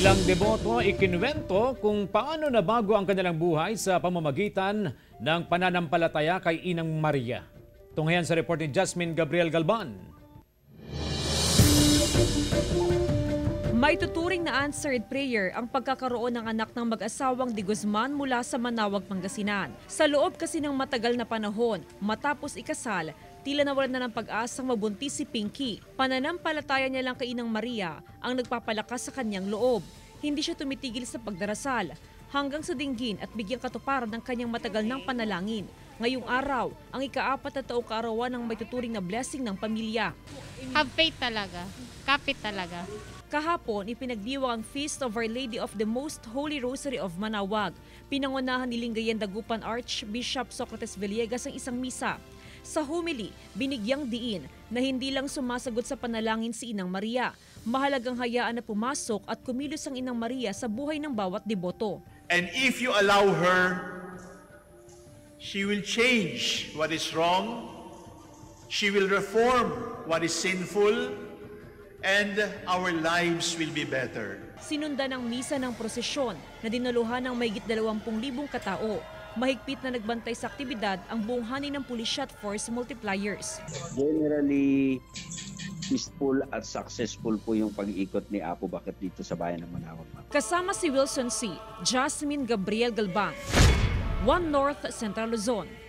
Ilang deboto ikinuwento kung paano nabago ang kanilang buhay sa pamamagitan ng pananampalataya kay Inang Maria. Tunghayan sa report ni Jasmine Gabriel Galban. May tuturing na answered prayer ang pagkakaroon ng anak ng mag-asawang D. Guzman mula sa Manaoag, Pangasinan. Sa loob kasi ng matagal na panahon, matapos ikasal, tila nawalan na ng pag-asang mabuntis si Pinky. Pananampalataya niya lang kay Inang Maria ang nagpapalakas sa kanyang loob. Hindi siya tumitigil sa pagdarasal hanggang sa dinggin at bigyang katuparan ng kanyang matagal ng panalangin. Ngayong araw, ang ika-4 na taong kaarawan ng may tuturing na blessing ng pamilya. Have faith talaga. Kapit talaga. Kahapon, ipinagdiwang ang Feast of Our Lady of the Most Holy Rosary of Manaoag. Pinangunahan ni Lingayen Dagupan Archbishop Socrates Villegas ang isang misa. Sa homily, binigyang diin na hindi lang sumasagot sa panalangin si Inang Maria. Mahalagang hayaan na pumasok at kumilos ang Inang Maria sa buhay ng bawat deboto. And if you allow her, she will change what is wrong, she will reform what is sinful, and our lives will be better. Sinundan ang misa ng prosesyon na dinaluhan ng mahigit 20,000 katao. Mahigpit na nagbantay sa aktibidad ang buong hani ng pulisya at force multipliers. Generally, peaceful at successful po yung pag-iikot ni Apo Bakit dito sa bayan ng Manaoag. Kasama si Wilson C., Jasmine Gabriel Galban, One North Central Luzon.